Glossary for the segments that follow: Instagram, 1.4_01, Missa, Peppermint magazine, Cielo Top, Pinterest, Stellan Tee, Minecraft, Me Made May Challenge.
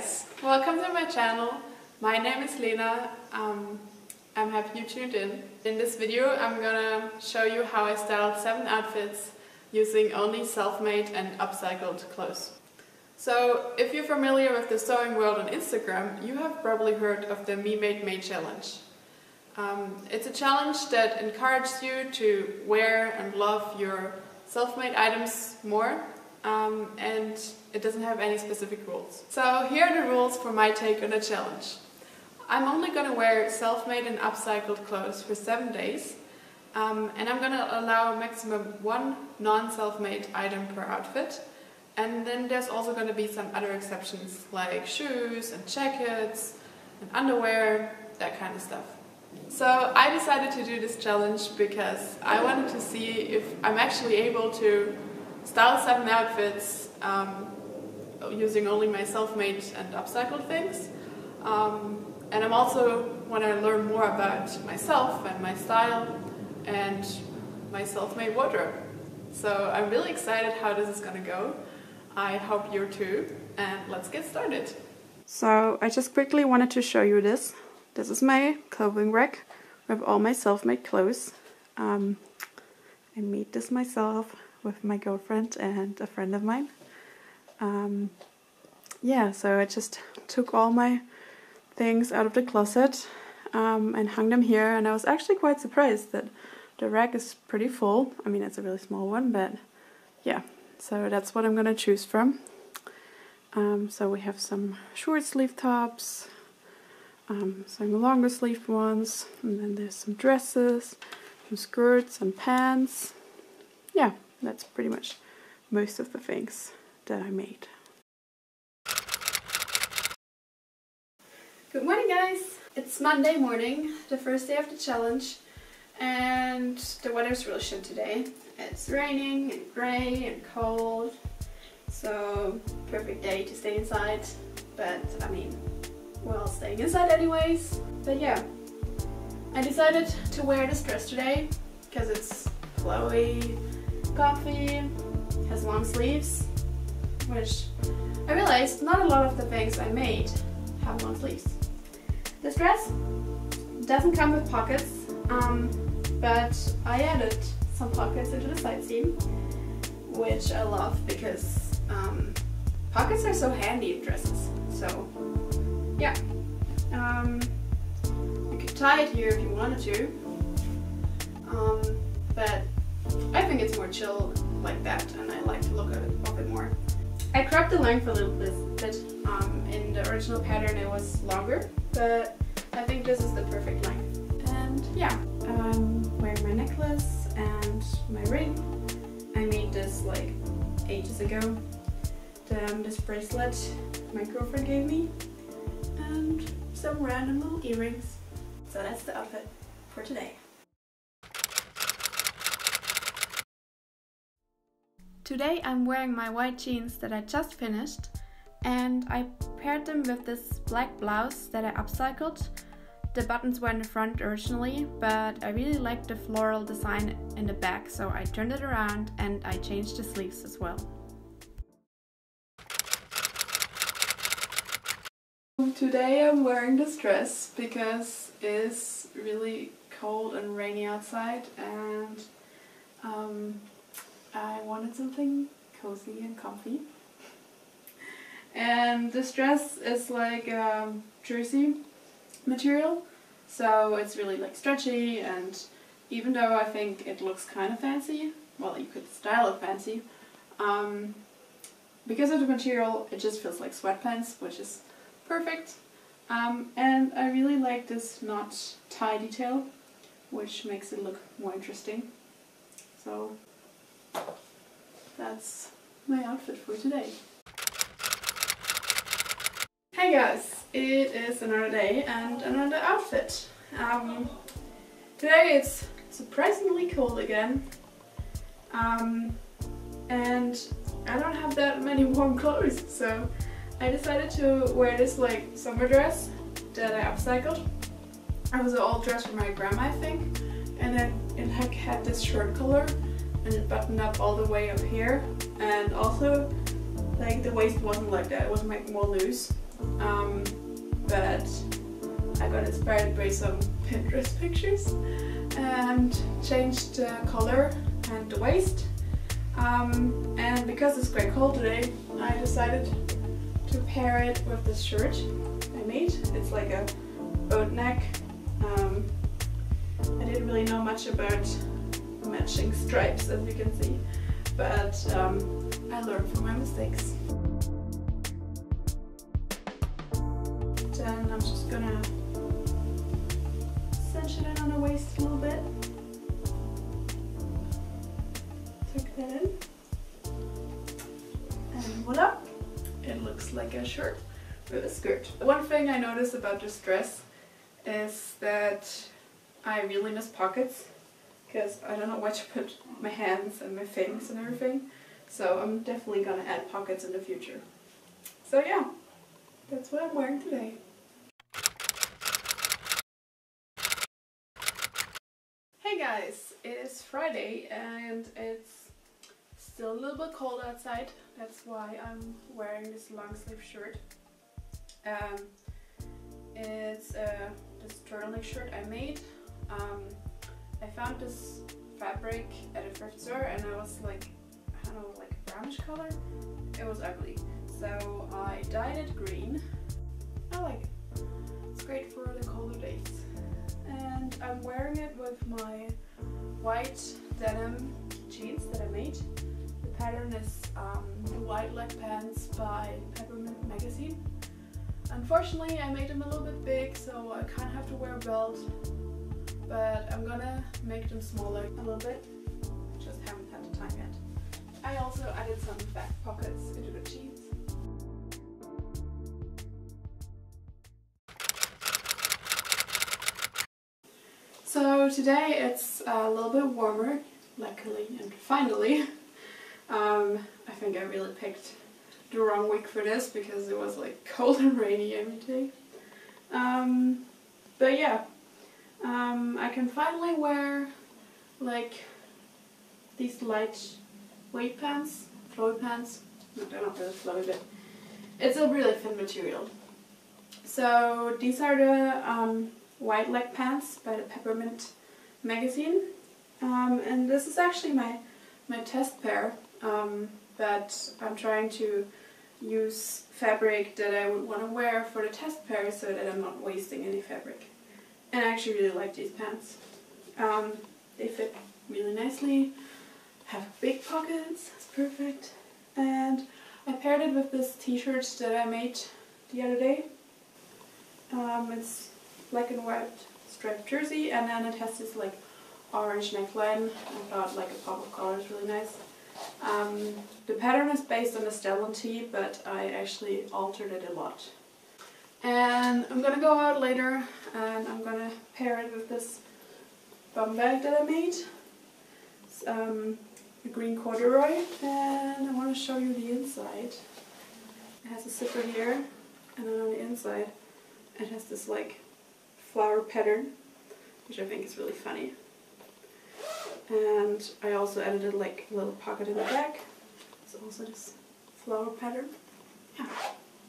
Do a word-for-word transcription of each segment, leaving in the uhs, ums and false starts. guys, welcome to my channel. My name is Lena. Um, I'm happy you tuned in. In this video I'm gonna show you how I styled seven outfits using only self-made and upcycled clothes. So if you're familiar with the sewing world on Instagram, you have probably heard of the Me Made May Challenge. Um, it's a challenge that encourages you to wear and love your self-made items more. Um, and it doesn't have any specific rules. So here are the rules for my take on the challenge. I'm only going to wear self-made and upcycled clothes for seven days um, and I'm going to allow maximum one non-self-made item per outfit, and then there's also going to be some other exceptions like shoes and jackets and underwear, that kind of stuff. So I decided to do this challenge because I wanted to see if I'm actually able to style seven outfits um, using only my self-made and upcycled things, um, and I'm also want to learn more about myself and my style and my self-made wardrobe. So I'm really excited how this is gonna go. I hope you're too, and let's get started. So I just quickly wanted to show you this. This is my clothing rack with all my self-made clothes. Um, I made this myself with my girlfriend and a friend of mine. Um, yeah, so I just took all my things out of the closet um, and hung them here, and I was actually quite surprised that the rack is pretty full. I mean, it's a really small one, but yeah, so that's what I'm gonna choose from. Um, so we have some short sleeve tops, um, some longer sleeve ones, and then there's some dresses, some skirts and pants. Yeah. That's pretty much most of the things that I made. Good morning, guys! It's Monday morning, the first day of the challenge, and the weather's really shit today. It's raining and grey and cold, so perfect day to stay inside, but I mean, we're all staying inside anyways. But yeah, I decided to wear this dress today because it's flowy, comfy, has long sleeves, which I realized not a lot of the things I made have long sleeves. This dress doesn't come with pockets, um, but I added some pockets into the side seam, which I love because um, pockets are so handy in dresses. So yeah, um, you could tie it here if you wanted to, um, but I think it's more chill like that, and I like to look at it a bit more. I cropped the length a little bit. Um, in the original pattern it was longer, but I think this is the perfect length. And yeah, I'm wearing my necklace and my ring. I made this like ages ago. Um, this bracelet my girlfriend gave me, and some random little earrings. So that's the outfit for today. Today I'm wearing my white jeans that I just finished, and I paired them with this black blouse that I upcycled. The buttons were in the front originally, but I really liked the floral design in the back, so I turned it around and I changed the sleeves as well. Today I'm wearing this dress because it's really cold and rainy outside, and um, I wanted something cozy and comfy, and this dress is like um, jersey material, so it's really like stretchy, and even though I think it looks kind of fancy, well, you could style it fancy, um, because of the material it just feels like sweatpants, which is perfect, um, and I really like this knot tie detail, which makes it look more interesting. So that's my outfit for today. Hey guys, it is another day and another outfit. Um, today it's surprisingly cold again, um, and I don't have that many warm clothes, so I decided to wear this like summer dress that I upcycled. It was an old dress from my grandma, I think, and then it like had this short collar, and it buttoned up all the way up here, and also like the waist wasn't like that, it was like more loose, um, but I got inspired by some Pinterest pictures and changed the color and the waist. Um, and because it's quite cold today, I decided to pair it with this shirt I made. It's like a boat neck. Um, I didn't really know much about matching stripes, as you can see, but um, I learned from my mistakes. Then I'm just gonna cinch it in on the waist a little bit. Tuck that in. And voila! It looks like a shirt with a skirt. One thing I noticed about this dress is that I really miss pockets, because I don't know where to put my hands and my things and everything. So I'm definitely gonna add pockets in the future. So yeah, that's what I'm wearing today. Hey guys, it is Friday and it's still a little bit cold outside. That's why I'm wearing this long sleeve shirt. Um, it's uh, this turtleneck shirt I made. Um, I found this fabric at a thrift store and I was like, I don't know, like a brownish color? It was ugly. So I dyed it green. I like it. It's great for the colder days. And I'm wearing it with my white denim jeans that I made. The pattern is um, the White Leg Pants by Peppermint magazine. Unfortunately, I made them a little bit big, so I can't have to wear a belt. But I'm gonna make them smaller a little bit. I just haven't had the time yet. I also added some back pockets into the jeans. So today it's a little bit warmer, luckily and finally. Um, I think I really picked the wrong week for this because it was like cold and rainy every day. Um, but yeah. Um, I can finally wear like these light weight pants, flowy pants. No, they're not really flowy, but it's a really thin material. So these are the um, White Leg Pants by the Peppermint magazine, um, and this is actually my my test pair. Um, but I'm trying to use fabric that I would want to wear for the test pair so that I'm not wasting any fabric. And I actually really like these pants. Um, they fit really nicely, have big pockets, it's perfect. And I paired it with this t-shirt that I made the other day. Um, it's black and white striped jersey, and then it has this like orange neckline. I thought like a pop of color is really nice. Um, the pattern is based on a Stellan Tee, but I actually altered it a lot. And I'm gonna go out later and I'm gonna pair it with this bum bag that I made. It's um, a green corduroy, and I want to show you the inside. It has a zipper here, and then on the inside it has this like flower pattern, which I think is really funny. And I also added like a little pocket in the back. It's also this flower pattern. Yeah,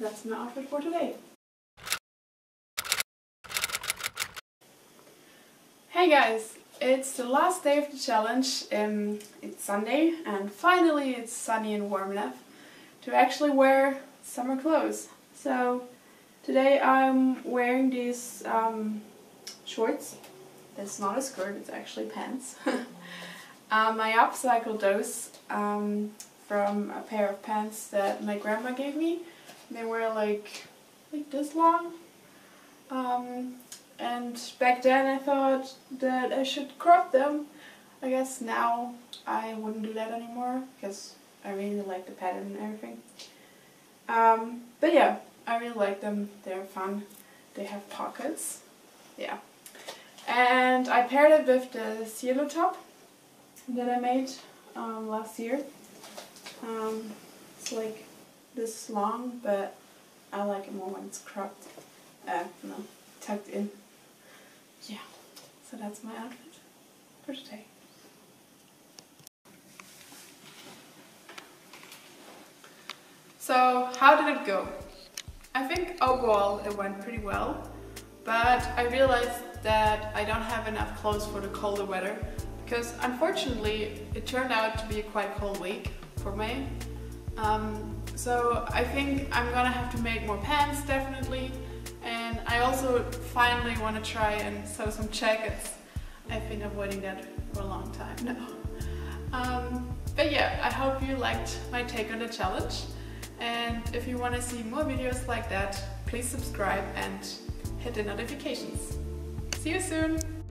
that's my outfit for today. Hey guys, it's the last day of the challenge. Um, it's Sunday and finally it's sunny and warm enough to actually wear summer clothes. So today I'm wearing these um, shorts. It's not a skirt, it's actually pants. um, I upcycled those um, from a pair of pants that my grandma gave me. They were like, like this long. Um, And back then I thought that I should crop them. I guess now I wouldn't do that anymore because I really like the pattern and everything. Um, but yeah, I really like them. They're fun. They have pockets. Yeah. And I paired it with the Cielo Top that I made um, last year. Um, it's like this long, but I like it more when it's cropped. Uh, no, tucked in. Yeah, so that's my outfit for today. So, how did it go? I think overall it went pretty well, but I realized that I don't have enough clothes for the colder weather, because unfortunately it turned out to be a quite cold week for May. Um, so I think I'm gonna have to make more pants, definitely, and I also finally want to try and sew some jackets. I've been avoiding that for a long time now. Um, but yeah, I hope you liked my take on the challenge, and if you want to see more videos like that, please subscribe and hit the notifications. See you soon!